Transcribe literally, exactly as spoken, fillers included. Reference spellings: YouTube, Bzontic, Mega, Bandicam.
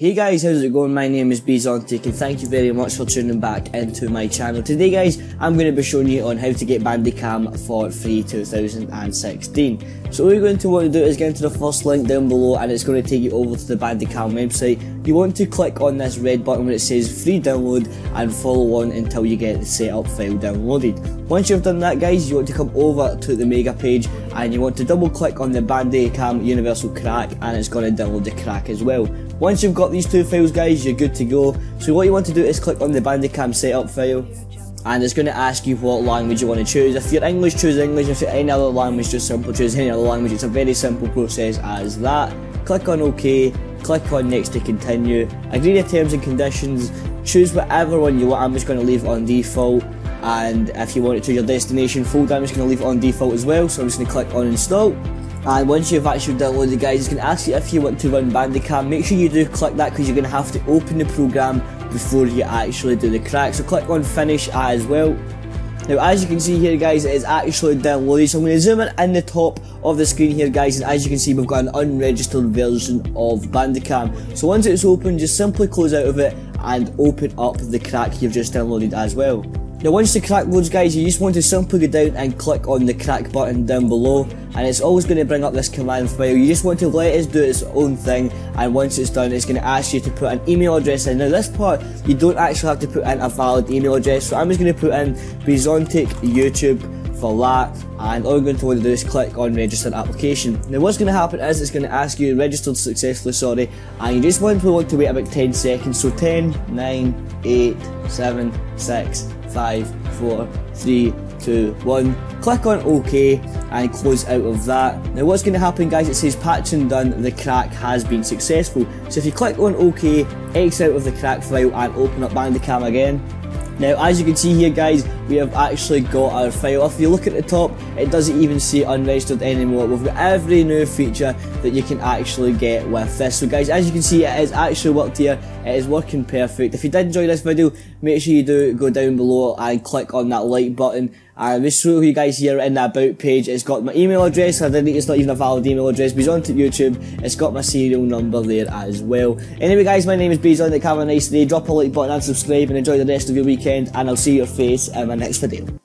Hey guys, how's it going? My name is Bzontic and thank you very much for tuning back into my channel. Today guys, I'm going to be showing you on how to get Bandicam for free two thousand sixteen. So what you're going to want to do is get into the first link down below and it's going to take you over to the Bandicam website. You want to click on this red button where it says free download and follow on until you get the setup file downloaded. Once you've done that guys, you want to come over to the Mega page and you want to double click on the Bandicam Universal Crack and it's going to download the crack as well. Once you've got these two files guys, you're good to go. So what you want to do is click on the Bandicam setup file and it's going to ask you what language you want to choose. If you're English, choose English. If you're any other language, just simply choose any other language. It's a very simple process as that. Click on OK, click on next to continue, agree to terms and conditions, choose whatever one you want. I'm just going to leave it on default, and if you want to choose your destination folder, I'm just going to leave it on default as well. So I'm just going to click on install. And once you've actually downloaded guys, it's going to ask you if you want to run Bandicam. Make sure you do click that because you're going to have to open the program before you actually do the crack. So click on finish as well. Now as you can see here guys, it is actually downloaded, so I'm going to zoom in in the top of the screen here guys, and as you can see we've got an unregistered version of Bandicam. So once it's open, just simply close out of it and open up the crack you've just downloaded as well. Now once the crack loads guys, you just want to simply go down and click on the crack button down below and it's always going to bring up this command file. You just want to let it do its own thing, and once it's done it's going to ask you to put an email address in. Now this part you don't actually have to put in a valid email address, so I'm just going to put in Bzontic YouTube for that, and all you're going to want to do is click on register application. Now what's going to happen is it's going to ask you registered successfully, sorry, and you just want to want to wait about ten seconds. So ten, nine, eight, seven, six, five, four, three, two, one, click on OK and close out of that. Now what's going to happen guys, it says patching done, the crack has been successful. So if you click on OK, X out of the crack file and open up Bandicam again. Now as you can see here guys, we have actually got our file. If you look at the top, it doesn't even say unregistered anymore. We've got every new feature that you can actually get with this. So guys, as you can see, it has actually worked here. It is working perfect. If you did enjoy this video, make sure you do go down below and click on that like button. And this show you guys here in the about page, it's got my email address. I didn't, it's not even a valid email address. Bzontic YouTube, it's got my serial number there as well. Anyway guys, my name is Bzontic, have a nice day, drop a like button and subscribe and enjoy the rest of your weekend, and I'll see your face in my next video.